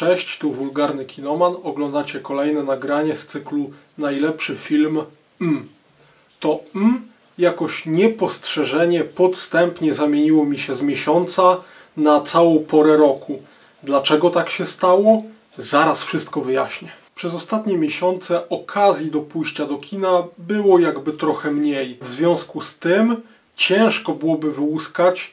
Cześć, tu Wulgarny Kinoman. Oglądacie kolejne nagranie z cyklu Najlepszy film M. To M jakoś niepostrzeżenie podstępnie zamieniło mi się z miesiąca na całą porę roku. Dlaczego tak się stało? Zaraz wszystko wyjaśnię. Przez ostatnie miesiące okazji do pójścia do kina było jakby trochę mniej. W związku z tym ciężko byłoby wyłuskać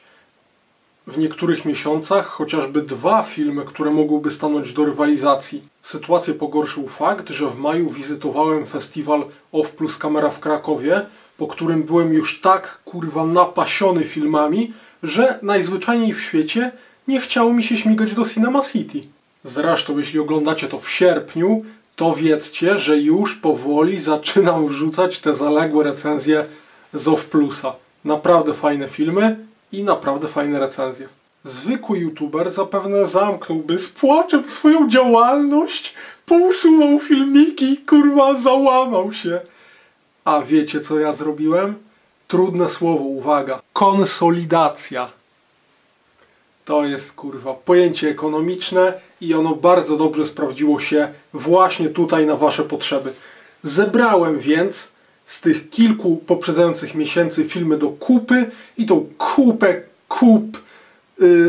w niektórych miesiącach chociażby dwa filmy, które mogłyby stanąć do rywalizacji. Sytuację pogorszył fakt, że w maju wizytowałem festiwal Off Plus Camera w Krakowie, po którym byłem już tak kurwa napasiony filmami, że najzwyczajniej w świecie nie chciało mi się śmigać do Cinema City. Zresztą jeśli oglądacie to w sierpniu, to wiedzcie, że już powoli zaczynam wrzucać te zaległe recenzje z Off Plusa. Naprawdę fajne filmy i naprawdę fajne recenzje. Zwykły youtuber zapewne zamknąłby z płaczem swoją działalność, pousuwał filmiki, kurwa, załamał się. A wiecie co ja zrobiłem? Trudne słowo, uwaga. Konsolidacja. To jest kurwa pojęcie ekonomiczne i ono bardzo dobrze sprawdziło się właśnie tutaj na wasze potrzeby. Zebrałem więc z tych kilku poprzedzających miesięcy filmy do kupy i tą kupę kup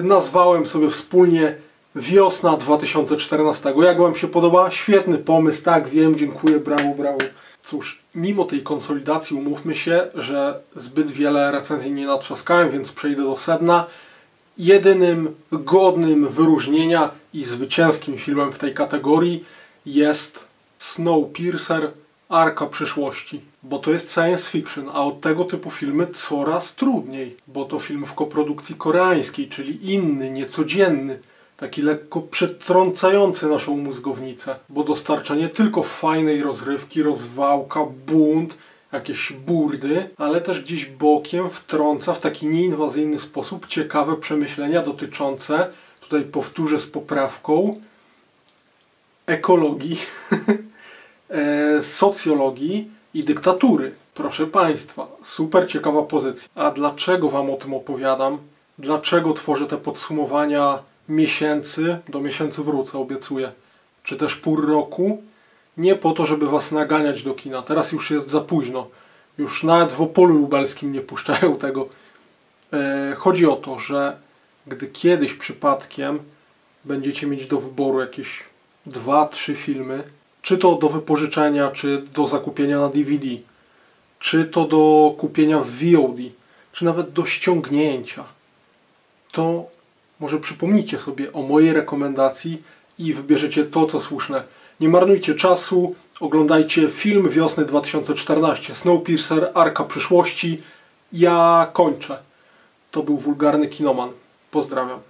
nazwałem sobie wspólnie Wiosna 2014. Jak wam się podoba? Świetny pomysł, tak wiem, dziękuję, brawo, brawo. Cóż, mimo tej konsolidacji umówmy się, że zbyt wiele recenzji nie natrzaskałem, więc przejdę do sedna. Jedynym godnym wyróżnienia i zwycięskim filmem w tej kategorii jest Snowpiercer, Arka przyszłości, bo to jest science fiction, a od tego typu filmy coraz trudniej, bo to film w koprodukcji koreańskiej, czyli inny, niecodzienny, taki lekko przetrącający naszą mózgownicę, bo dostarcza nie tylko fajnej rozrywki, rozwałka, bunt, jakieś burdy, ale też gdzieś bokiem wtrąca w taki nieinwazyjny sposób ciekawe przemyślenia dotyczące, tutaj powtórzę z poprawką, ekologii, socjologii i dyktatury. Proszę Państwa, super ciekawa pozycja. A dlaczego Wam o tym opowiadam? Dlaczego tworzę te podsumowania miesięcy? Do miesięcy wrócę, obiecuję. Czy też pół roku? Nie po to, żeby Was naganiać do kina. Teraz już jest za późno. Już nawet w Opolu Lubelskim nie puszczają tego. Chodzi o to, że gdy kiedyś przypadkiem będziecie mieć do wyboru jakieś 2-3 filmy, czy to do wypożyczenia, czy do zakupienia na DVD, czy to do kupienia w VOD, czy nawet do ściągnięcia, to może przypomnijcie sobie o mojej rekomendacji i wybierzecie to, co słuszne. Nie marnujcie czasu, oglądajcie film Wiosny 2014, Snowpiercer, Arka przyszłości. Ja kończę. To był Wulgarny Kinoman. Pozdrawiam.